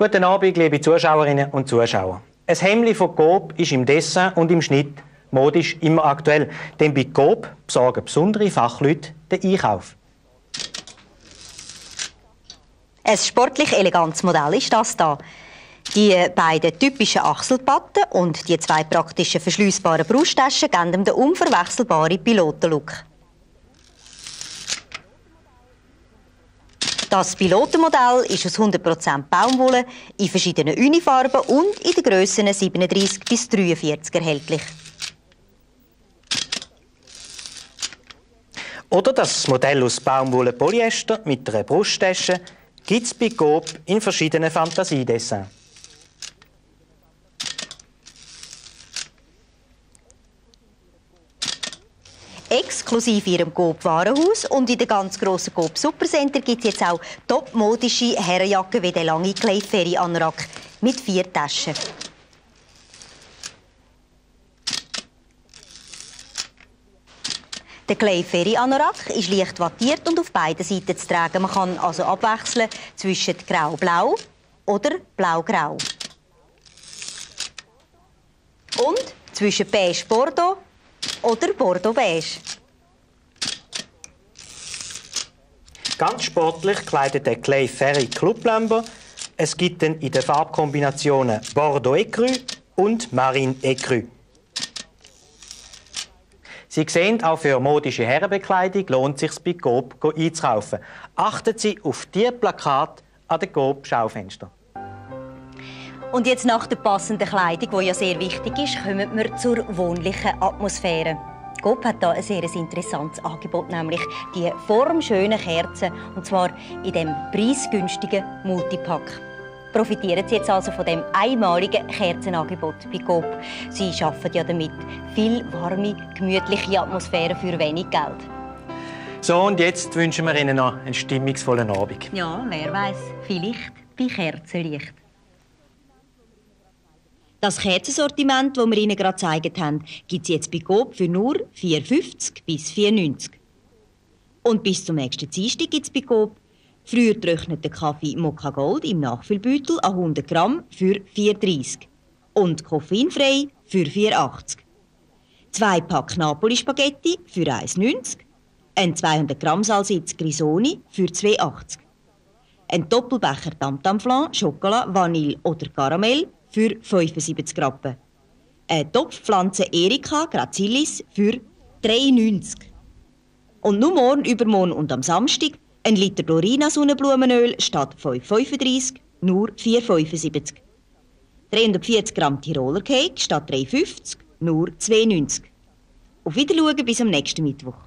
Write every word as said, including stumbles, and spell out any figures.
Guten Abend, liebe Zuschauerinnen und Zuschauer. Ein Hemmli von Coop ist im Dessin und im Schnitt modisch immer aktuell, denn bei Coop besorgen besondere Fachleute den Einkauf. Ein sportlich elegantes Modell ist das hier. Die beiden typischen Achselpatten und die zwei praktischen verschliessbaren Brusttaschen geben ihm den unverwechselbaren Pilotenlook. Das Pilotenmodell ist aus hundert Prozent Baumwolle in verschiedenen Unifarben und in den Grössen siebenunddreißig bis dreiundvierzig erhältlich. Oder das Modell aus Baumwolle Polyester mit einer Brusttasche gibt es bei Coop in verschiedenen Fantasiedessins. Exklusiv in ihrem Coop-Warenhaus und in den ganz grossen Coop-Supercenter gibt es jetzt auch topmodische Herrenjacken wie der lange Kläfferi an Rack mit vier Taschen. Der Kläfferi-Anorak ist leicht wattiert und auf beiden Seiten zu tragen. Man kann also abwechseln zwischen grau-blau oder blau-grau. Und zwischen beige-bordeaux oder bordeaux-beige. Ganz sportlich kleidet der Kläfferi Clublamber. Es gibt ihn in den Farbkombinationen Bordeaux-Écru und Marine-Écru. Sie sehen, auch für modische Herrenbekleidung lohnt es sich, bei Coop einzukaufen. Achten Sie auf die Plakate an den Coop-Schaufenstern. Und jetzt nach der passenden Kleidung, die ja sehr wichtig ist, kommen wir zur wohnlichen Atmosphäre. Coop hat hier ein sehr interessantes Angebot, nämlich die formschönen Kerzen, und zwar in diesem preisgünstigen Multipack. Profitieren Sie jetzt also von dem einmaligen Kerzenangebot bei Coop. Sie schaffen ja damit viel warme, gemütliche Atmosphäre für wenig Geld. So, und jetzt wünschen wir Ihnen noch einen stimmungsvollen Abend. Ja, wer weiß, vielleicht bei Kerzenlicht. Das Kerzensortiment, das wir Ihnen gerade gezeigt haben, gibt es jetzt bei Coop für nur vier fünfzig bis vier neunzig. Und bis zum nächsten Dienstag gibt es bei Coop früher getrockneten Kaffee Mokka Gold im Nachfüllbeutel an hundert Gramm für vier dreißig und koffeinfrei für vier achtzig. Zwei Pack Napoli-Spaghetti für eins neunzig, ein zweihundert Gramm Salzitz Grisoni für zwei achtzig, ein Doppelbecher Tamtam Flan, Schokolade, Vanille oder Karamell für fünfundsiebzig Rappen, ein Topfpflanze Erika Gracilis für drei neunzig. Und nur morgen, übermorgen und am Samstag ein Liter Lorinasonnenblumenöl statt fünf fünfunddreißig nur vier fünfundsiebzig. dreihundertvierzig Gramm Tiroler Cake statt drei fünfzig nur zwei neunzig. Auf Wiedersehen bis am nächsten Mittwoch.